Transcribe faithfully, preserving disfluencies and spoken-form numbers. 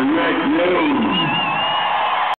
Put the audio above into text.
Make news.